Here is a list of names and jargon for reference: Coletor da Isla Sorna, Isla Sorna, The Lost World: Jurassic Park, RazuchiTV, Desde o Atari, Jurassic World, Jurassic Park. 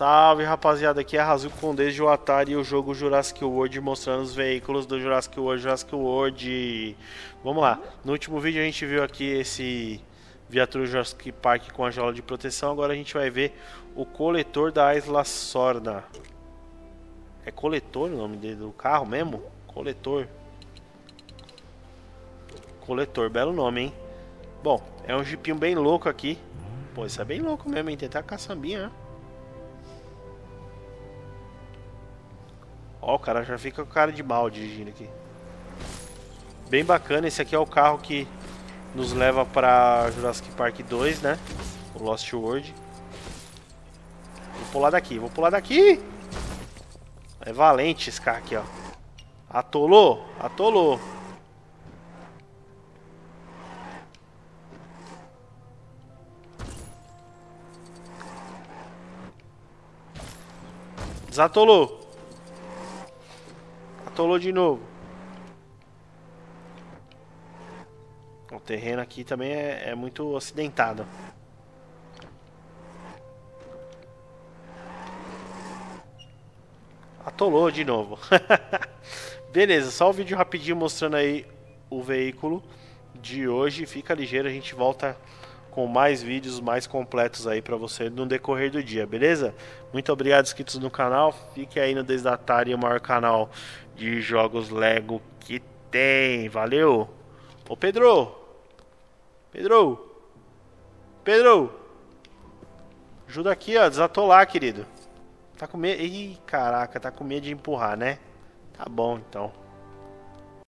Salve rapaziada, aqui é a Razu com Desde o Atari e o jogo Jurassic World, mostrando os veículos do Jurassic World. Vamos lá, no último vídeo a gente viu aqui esse viatura Jurassic Park com a jaula de proteção. Agora a gente vai ver o coletor da Isla Sorna. É coletor o nome do carro mesmo? Coletor. Coletor, belo nome, hein? Bom, é um jipinho bem louco aqui. Pô, isso é bem louco mesmo, hein? Tentar caçambinha, né? Ó, o cara já fica com cara de mal dirigindo aqui. Bem bacana, esse aqui é o carro que nos leva pra Jurassic Park 2, né? O Lost World. Vou pular daqui, vou pular daqui! É valente esse carro aqui, ó. Atolou, atolou. Desatolou. Atolou de novo. O terreno aqui também é muito acidentado. Atolou de novo. Beleza, só o vídeo rapidinho mostrando aí o veículo de hoje. Fica ligeiro, a gente volta com mais vídeos mais completos aí pra você no decorrer do dia, beleza? Muito obrigado, inscritos no canal. Fique aí no Desde o Atari, o maior canal de jogos Lego que tem. Valeu! Ô Pedro! Pedro! Pedro! Ajuda aqui, ó, desatolar, querido. Tá com medo... Ih, caraca, tá com medo de empurrar, né? Tá bom, então.